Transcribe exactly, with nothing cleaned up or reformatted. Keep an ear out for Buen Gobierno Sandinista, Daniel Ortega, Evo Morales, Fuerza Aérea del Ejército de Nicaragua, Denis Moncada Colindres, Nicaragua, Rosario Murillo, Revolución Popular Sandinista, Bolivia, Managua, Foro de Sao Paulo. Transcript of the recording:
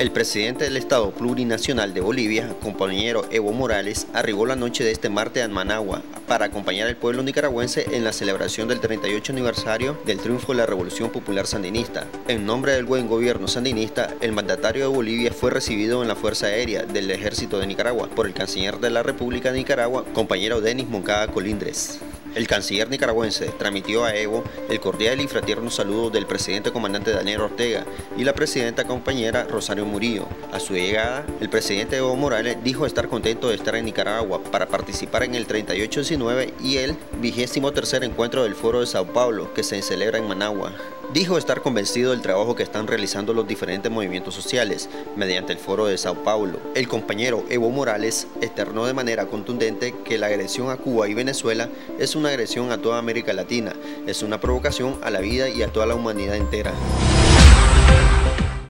El presidente del Estado Plurinacional de Bolivia, compañero Evo Morales, arribó la noche de este martes a Managua para acompañar al pueblo nicaragüense en la celebración del treinta y ocho aniversario del triunfo de la Revolución Popular Sandinista. En nombre del buen gobierno sandinista, el mandatario de Bolivia fue recibido en la Fuerza Aérea del Ejército de Nicaragua por el canciller de la República de Nicaragua, compañero Denis Moncada Colindres. El canciller nicaragüense transmitió a Evo el cordial y fraterno saludo del presidente comandante Daniel Ortega y la presidenta compañera Rosario Murillo. A su llegada, el presidente Evo Morales dijo estar contento de estar en Nicaragua para participar en el treinta y ocho diecinueve y el vigésimo tercer encuentro del Foro de Sao Paulo, que se celebra en Managua. Dijo estar convencido del trabajo que están realizando los diferentes movimientos sociales mediante el Foro de Sao Paulo. El compañero Evo Morales externó de manera contundente que la agresión a Cuba y Venezuela es una agresión a toda América Latina, es una provocación a la vida y a toda la humanidad entera.